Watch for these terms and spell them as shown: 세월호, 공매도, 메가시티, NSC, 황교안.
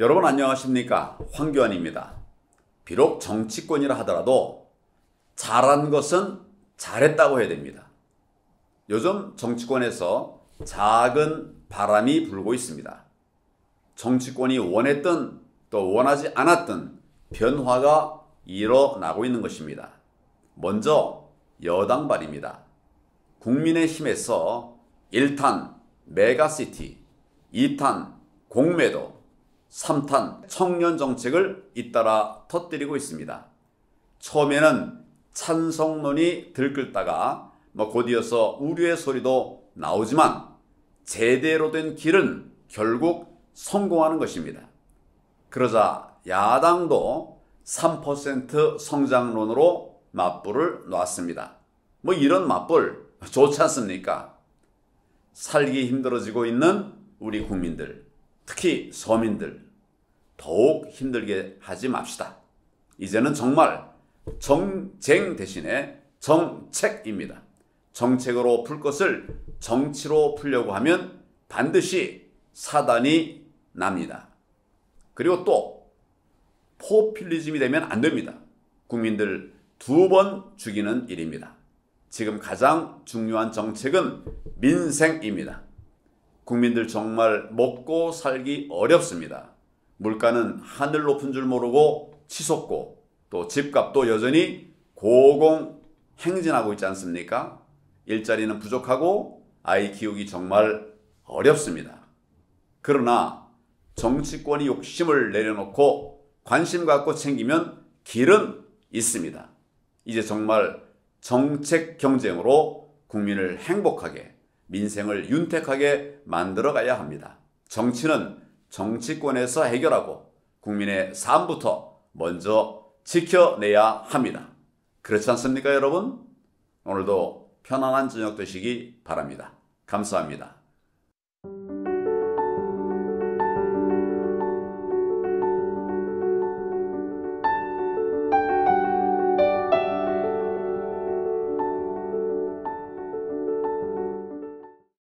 여러분 안녕하십니까? 황교안입니다. 비록 정치권이라 하더라도 잘한 것은 잘했다고 해야 됩니다. 요즘 정치권에서 작은 바람이 불고 있습니다. 정치권이 원했든 또 원하지 않았던 변화가 일어나고 있는 것입니다. 먼저 여당발입니다. 국민의힘에서 1탄 메가시티, 2탄 공매도, 3탄 청년 정책을 잇따라 터뜨리고 있습니다. 처음에는 찬성론이 들끓다가 곧이어서 우려의 소리도 나오지만 제대로 된 길은 결국 성공하는 것입니다. 그러자 야당도 3% 성장론으로 맞불을 놨습니다. 이런 맞불 좋지 않습니까? 살기 힘들어지고 있는 우리 국민들, 특히 서민들 더욱 힘들게 하지 맙시다. 이제는 정말 정쟁 대신에 정책입니다. 정책으로 풀 것을 정치로 풀려고 하면 반드시 사단이 납니다. 그리고 또 포퓰리즘이 되면 안 됩니다. 국민들 두 번 죽이는 일입니다. 지금 가장 중요한 정책은 민생입니다. 국민들 정말 먹고 살기 어렵습니다. 물가는 하늘 높은 줄 모르고 치솟고 또 집값도 여전히 고공행진하고 있지 않습니까? 일자리는 부족하고 아이 키우기 정말 어렵습니다. 그러나 정치권이 욕심을 내려놓고 관심 갖고 챙기면 길은 있습니다. 이제 정말 정책 경쟁으로 국민을 행복하게, 민생을 윤택하게 만들어 가야 합니다. 정치는 정치권에서 해결하고 국민의 삶부터 먼저 지켜내야 합니다. 그렇지 않습니까, 여러분? 오늘도 편안한 저녁 되시기 바랍니다. 감사합니다.